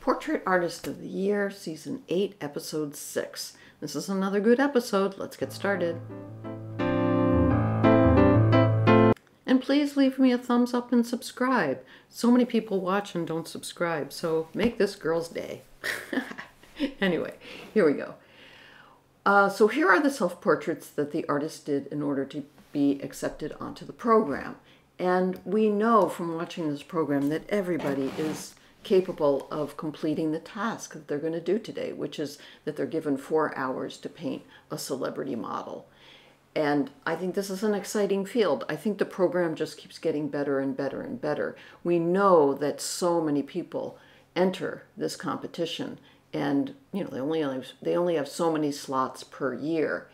Portrait Artist of the Year, Season 8, Episode 6. This is another good episode. Let's get started. And please leave me a thumbs up and subscribe. So many people watch and don't subscribe, so make this girl's day. Anyway, here we go. So here are the self-portraits that the artist did in order to be accepted onto the program. And we know from watching this program that everybody is capable of completing the task that they're going to do today, which is that they're given 4 hours to paint a celebrity model. And I think this is an exciting field. I think the program just keeps getting better and better and better. We know that so many people enter this competition, and you know, they only have so many slots per year.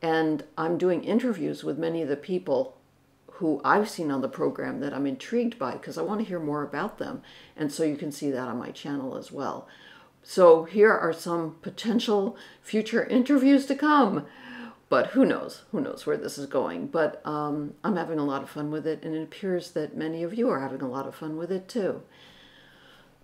And I'm doing interviews with many of the people who I've seen on the program that I'm intrigued by, because I want to hear more about them. And so you can see that on my channel as well. So here are some potential future interviews to come. But who knows where this is going. But I'm having a lot of fun with it, and it appears that many of you are having a lot of fun with it too.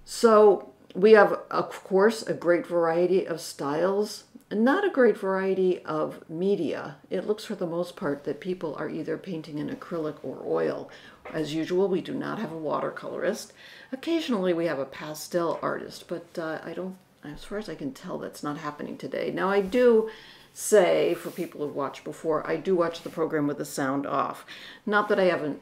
So we have, of course, a great variety of styles, and not a great variety of media. It looks for the most part that people are either painting in acrylic or oil. As usual, we do not have a watercolorist. Occasionally we have a pastel artist, but I don't, as far as I can tell, that's not happening today. Now I do say, for people who've watched before, I do watch the program with the sound off. Not that I haven't,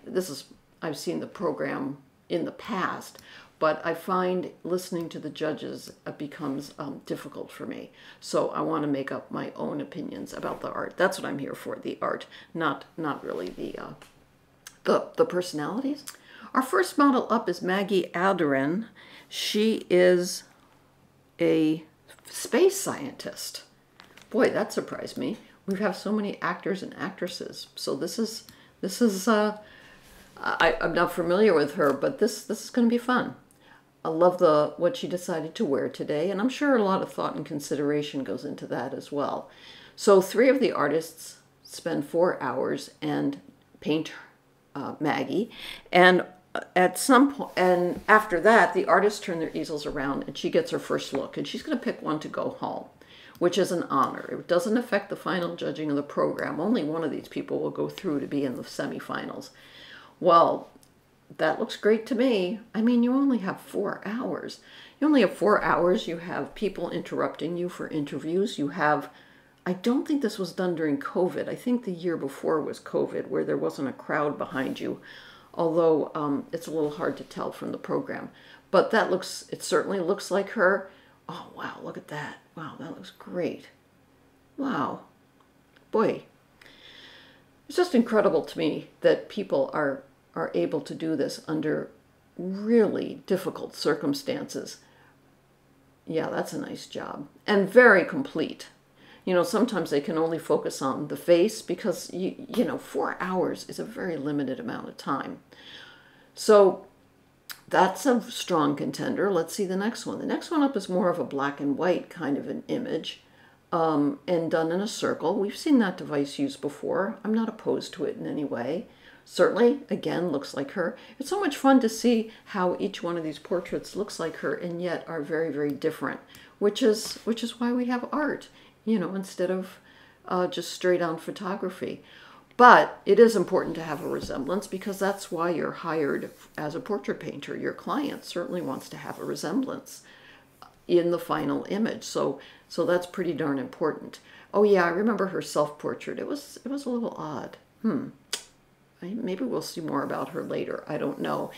I've seen the program in the past, but I find listening to the judges becomes difficult for me. So I want to make up my own opinions about the art. That's what I'm here for, the art, not really the personalities. Our first model up is Maggie Aderin. She is a space scientist. Boy, that surprised me. We have so many actors and actresses. So I'm not familiar with her, but this is going to be fun. I love what she decided to wear today, and I'm sure a lot of thought and consideration goes into that as well. So 3 of the artists spend 4 hours and paint Maggie, and at some point, and after that, the artists turn their easels around, and she gets her first look, and she's going to pick one to go home, which is an honor. It doesn't affect the final judging of the program. Only one of these people will go through to be in the semifinals. Well, that looks great to me. I mean, you only have 4 hours. You only have 4 hours. You have people interrupting you for interviews. You have, I don't think this was done during COVID. I think the year before was COVID, where there wasn't a crowd behind you, although it's a little hard to tell from the program. But that looks, it certainly looks like her. Oh, wow, look at that. Wow, that looks great. Wow. Boy, it's just incredible to me that people are able to do this under really difficult circumstances. Yeah, that's a nice job. And very complete. You know, sometimes they can only focus on the face because, you know, 4 hours is a very limited amount of time. So that's a strong contender. Let's see the next one. The next one up is more of a black and white kind of an image, and done in a circle. We've seen that device used before. I'm not opposed to it in any way. Certainly, again, looks like her. It's so much fun to see how each one of these portraits looks like her and yet are very, very different, which is why we have art, you know, instead of just straight on photography. But it is important to have a resemblance, because that's why you're hired as a portrait painter. Your client certainly wants to have a resemblance in the final image. So that's pretty darn important. Oh yeah, I remember her self-portrait. It was a little odd. Maybe we'll see more about her later. I don't know.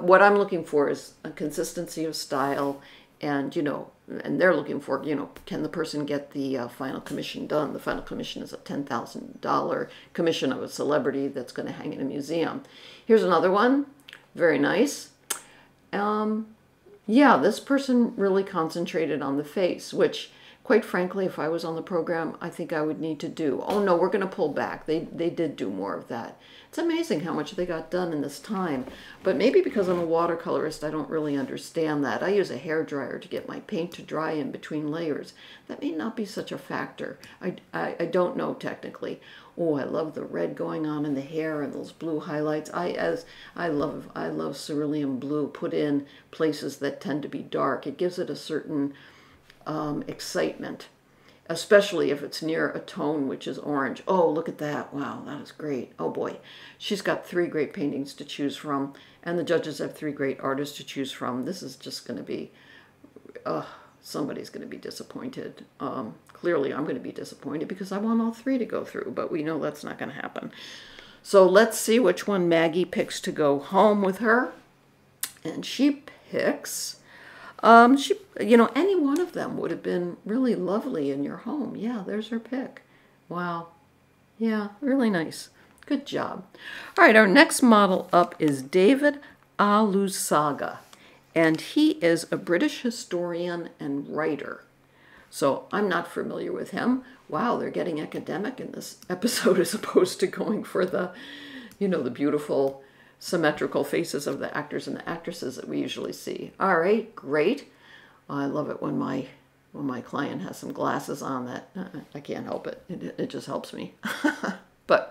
What I'm looking for is a consistency of style, and you know, and they're looking for, you know, can the person get the final commission done? The final commission is a $10,000 commission of a celebrity that's going to hang in a museum. Here's another one. Very nice. Yeah, this person really concentrated on the face, which quite frankly, if I was on the program, I think I would need to do. Oh no, we're going to pull back. They did do more of that. It's amazing how much they got done in this time. But maybe because I'm a watercolorist, I don't really understand that. I use a hairdryer to get my paint to dry in between layers. That may not be such a factor. I don't know technically. Oh, I love the red going on in the hair and those blue highlights. I love cerulean blue put in places that tend to be dark. It gives it a certain excitement, especially if it's near a tone which is orange. Oh, look at that. Wow, that is great. Oh boy. She's got three great paintings to choose from, and the judges have three great artists to choose from. This is just going to be, somebody's going to be disappointed. Clearly I'm going to be disappointed because I want all three to go through, but we know that's not going to happen. So let's see which one Maggie picks to go home with her. And she picks... you know, any one of them would have been really lovely in your home. Yeah, there's her pick. Wow. Yeah, really nice. Good job. All right, our next model up is David Olusoga, and he is a British historian and writer. So I'm not familiar with him. Wow, they're getting academic in this episode as opposed to going for the, you know, the beautiful symmetrical faces of the actors and the actresses that we usually see. All right, great. I love it when my client has some glasses on. That I can't help it. It just helps me. but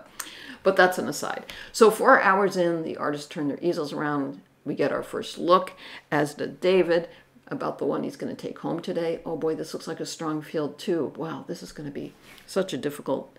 that's an aside. So 4 hours in, the artists turn their easels around. We get our first look, as did David, about the one he's going to take home today. Oh boy, this looks like a strong field too. Wow, this is going to be such a difficult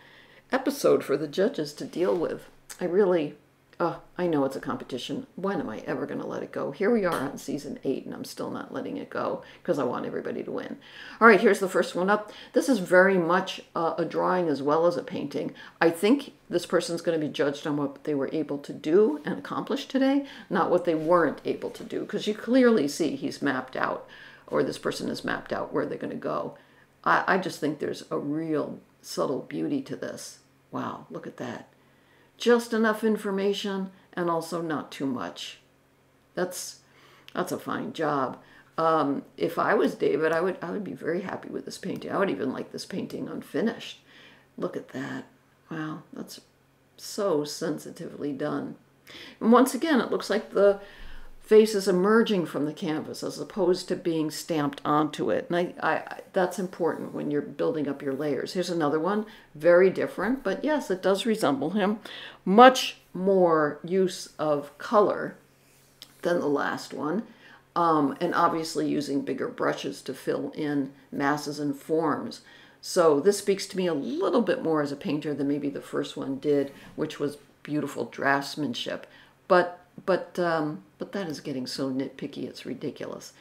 episode for the judges to deal with. I really... Oh, I know it's a competition. When am I ever going to let it go? Here we are on season 8, and I'm still not letting it go because I want everybody to win. All right, here's the first one up. This is very much a drawing as well as a painting. I think this person's going to be judged on what they were able to do and accomplish today, not what they weren't able to do, because you clearly see he's mapped out, or this person has mapped out where they're going to go. I just think there's a real subtle beauty to this. Wow, look at that. Just enough information and also not too much. That's a fine job. If I was David, I would be very happy with this painting. I would even like this painting unfinished. Look at that. Wow, that's so sensitively done. And once again, it looks like the face is emerging from the canvas as opposed to being stamped onto it. And that's important when you're building up your layers. Here's another one, very different, but yes, it does resemble him. Much more use of color than the last one, and obviously using bigger brushes to fill in masses and forms. So this speaks to me a little bit more as a painter than maybe the first one did, which was beautiful draftsmanship. But that is getting so nitpicky, it's ridiculous.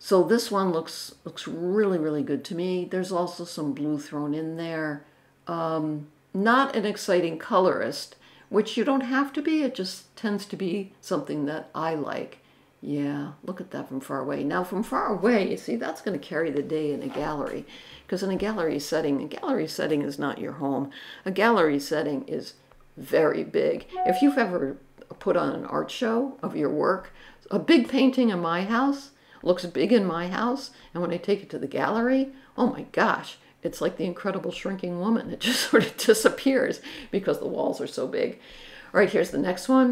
So this one looks really, really good to me. There's also some blue thrown in there. Not an exciting colorist, which you don't have to be. It just tends to be something that I like. Yeah, look at that from far away. Now from far away, you see, that's going to carry the day in a gallery. Because in a gallery setting is not your home. A gallery setting is very big. If you've ever... put on an art show of your work. A big painting in my house looks big in my house, and when I take it to the gallery, oh my gosh, it's like the Incredible Shrinking Woman. It just sort of disappears because the walls are so big. All right, here's the next one.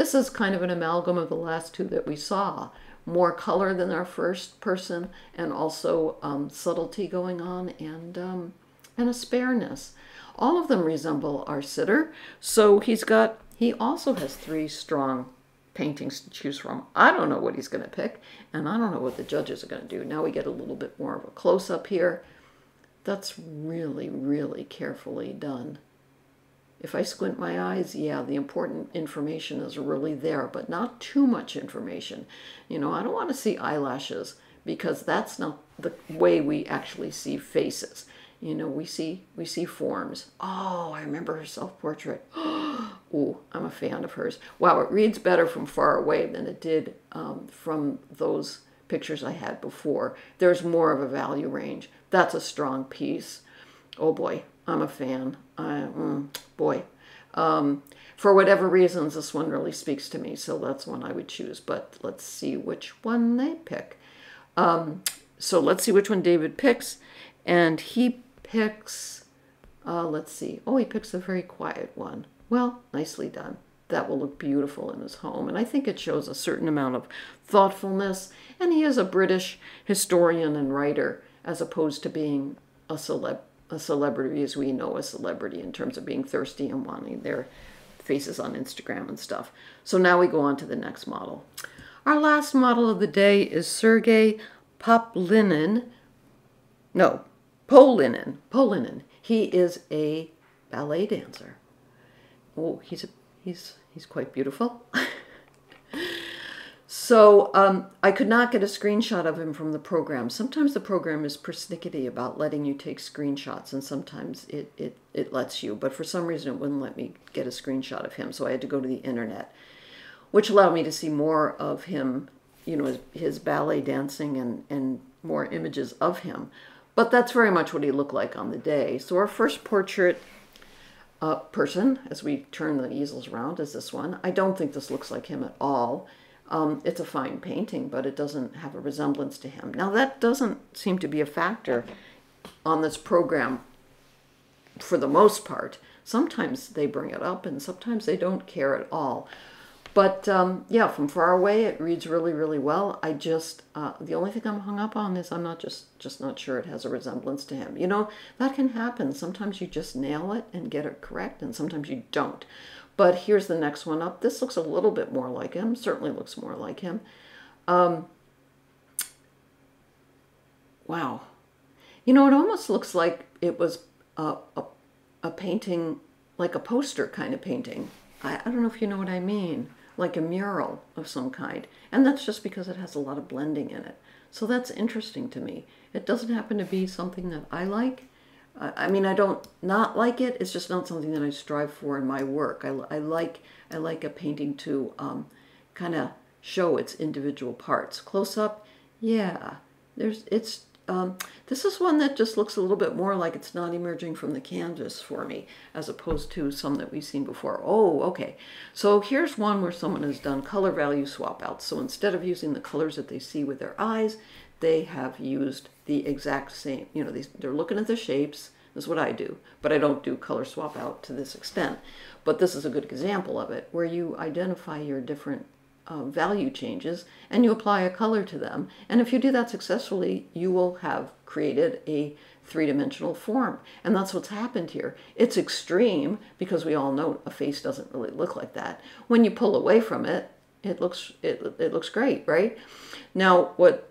This is kind of an amalgam of the last two that we saw. More color than our first person, and also subtlety going on, and a spareness. All of them resemble our sitter, so he also has three strong paintings to choose from. I don't know what he's going to pick, and I don't know what the judges are going to do. Now we get a little bit more of a close-up here. That's really, really carefully done. If I squint my eyes, yeah, the important information is really there, but not too much information. You know, I don't want to see eyelashes because that's not the way we actually see faces. You know, we see forms. Oh, I remember her self-portrait. Oh, I'm a fan of hers. Wow, it reads better from far away than it did from those pictures I had before. There's more of a value range. That's a strong piece. Oh boy, I'm a fan. For whatever reasons, this one really speaks to me, so that's one I would choose. But let's see which one they pick. So let's see which one David picks. And he picks, let's see, oh, he picks a very quiet one. Well, nicely done. That will look beautiful in his home. And I think it shows a certain amount of thoughtfulness. And he is a British historian and writer, as opposed to being a celebrity as we know a celebrity in terms of being thirsty and wanting their faces on Instagram and stuff. So now we go on to the next model. Our last model of the day is Sergei Polunin. No, Polunin. Polunin. He is a ballet dancer. Oh, he's quite beautiful. So I could not get a screenshot of him from the program. Sometimes the program is persnickety about letting you take screenshots, and sometimes it lets you. But for some reason, it wouldn't let me get a screenshot of him, so I had to go to the internet, which allowed me to see more of him, you know, his ballet dancing and more images of him. But that's very much what he looked like on the day. So our first portrait person, as we turn the easels around, is this one. I don't think this looks like him at all. It's a fine painting, but it doesn't have a resemblance to him. Now, that doesn't seem to be a factor on this program for the most part. Sometimes they bring it up, and sometimes they don't care at all. But, yeah, from far away, it reads really, really well. I just, the only thing I'm hung up on is I'm not just not sure it has a resemblance to him. You know, that can happen. Sometimes you just nail it and get it correct, and sometimes you don't. But here's the next one up. This looks a little bit more like him, certainly looks more like him. Wow. You know, it almost looks like it was a painting, like a poster kind of painting. I don't know if you know what I mean, like a mural of some kind. And that's just because it has a lot of blending in it. So that's interesting to me. It doesn't happen to be something that I like. I mean, I don't not like it. It's just not something that I strive for in my work. I like a painting to kind of show its individual parts. Close up, yeah. This is one that just looks a little bit more like it's not emerging from the canvas for me, as opposed to some that we've seen before. Oh, okay. So here's one where someone has done color value swap outs. So instead of using the colors that they see with their eyes, they have used the exact same, you know, they're looking at the shapes. This is what I do, but I don't do color swap out to this extent. But this is a good example of it, where you identify your different value changes and you apply a color to them. And if you do that successfully, you will have created a three-dimensional form. And that's what's happened here. It's extreme because we all know a face doesn't really look like that. When you pull away from it, it looks great, right? Now, what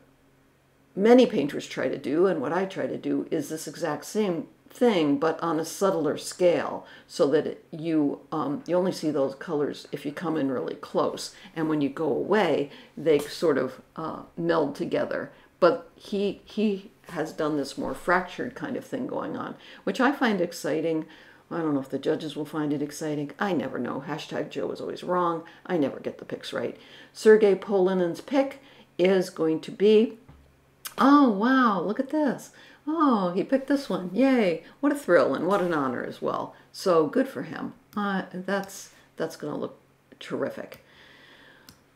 many painters try to do, and what I try to do, is this exact same thing, but on a subtler scale, so that you only see those colors if you come in really close, and when you go away, they sort of meld together. But he has done this more fractured kind of thing going on, which I find exciting. I don't know if the judges will find it exciting. I never know. Hashtag Joe is always wrong. I never get the picks right. Sergei Polunin's pick is going to be, oh, wow, look at this. Oh, he picked this one. Yay. What a thrill and what an honor as well. So good for him. That's going to look terrific.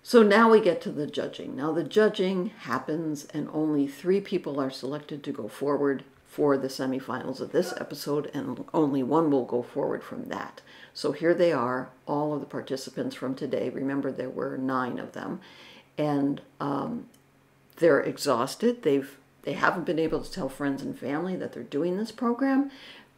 So now we get to the judging. Now the judging happens, and only 3 people are selected to go forward for the semifinals of this episode, and only 1 will go forward from that. So here they are, all of the participants from today. Remember, there were 9 of them. And they're exhausted. They haven't been able to tell friends and family that they're doing this program.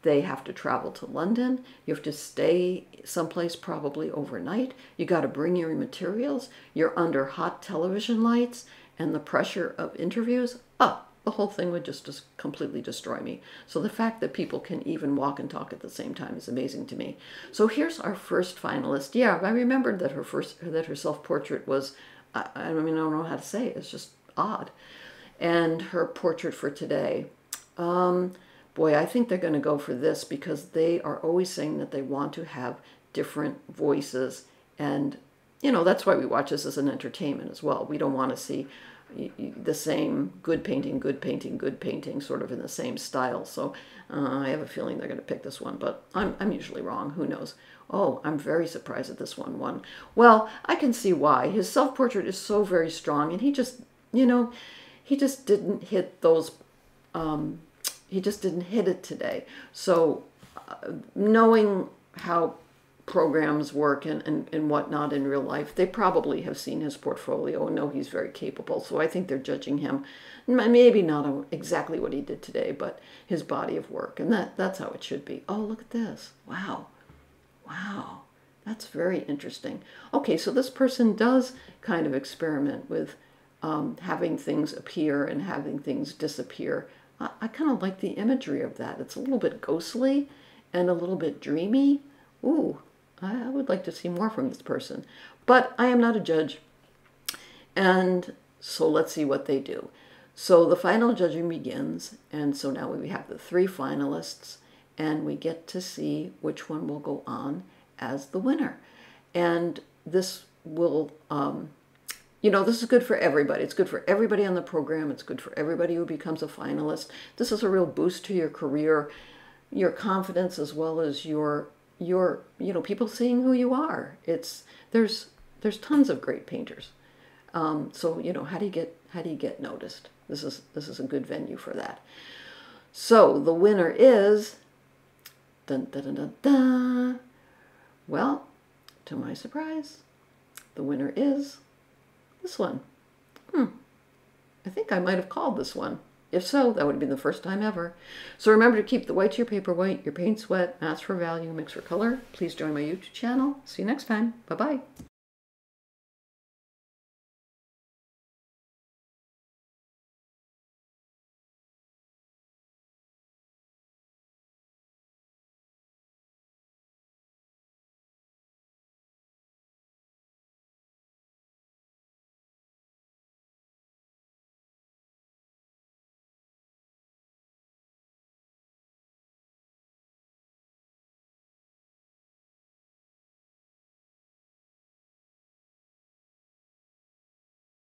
They have to travel to London. You have to stay someplace probably overnight. You got to bring your materials. You're under hot television lights and the pressure of interviews. Oh, the whole thing would just completely destroy me. So the fact that people can even walk and talk at the same time is amazing to me. So here's our first finalist. Yeah, I remembered that her self-portrait was, I mean, I don't know how to say it. It's just odd. And her portrait for today, boy, I think they're going to go for this, because they are always saying that they want to have different voices. And, you know, that's why we watch this as an entertainment as well. We don't want to see the same good painting sort of in the same style. So I have a feeling they're going to pick this one, but I'm usually wrong. Who knows? Oh, I'm very surprised that this one won. Well, I can see why. His self-portrait is so very strong, and he just didn't hit those he just didn't hit it today. So knowing how programs work and whatnot in real life, they probably have seen his portfolio and know he's very capable. So I think they're judging him, maybe not on exactly what he did today, but his body of work. And that's how it should be. Oh, look at this. Wow. Wow. That's very interesting. Okay, so this person does kind of experiment with having things appear and having things disappear. I kind of like the imagery of that. It's a little bit ghostly and a little bit dreamy. Ooh, I would like to see more from this person. But I am not a judge. And so let's see what they do. So the final judging begins. And so now we have the three finalists. And we get to see which one will go on as the winner. And this will, you know, this is good for everybody. It's good for everybody on the program. It's good for everybody who becomes a finalist. This is a real boost to your career, your confidence, as well as your you know, people seeing who you are. It's there's tons of great painters. So you know, how do you get noticed? This is a good venue for that. So the winner is dun, dun, dun, dun, dun. Well, to my surprise, the winner is this one. I think I might have called this one. If so, that would have been the first time ever. So remember to keep the white to your paper white, your paints wet, mask for value, mix for color. Please join my YouTube channel. See you next time. Bye-bye.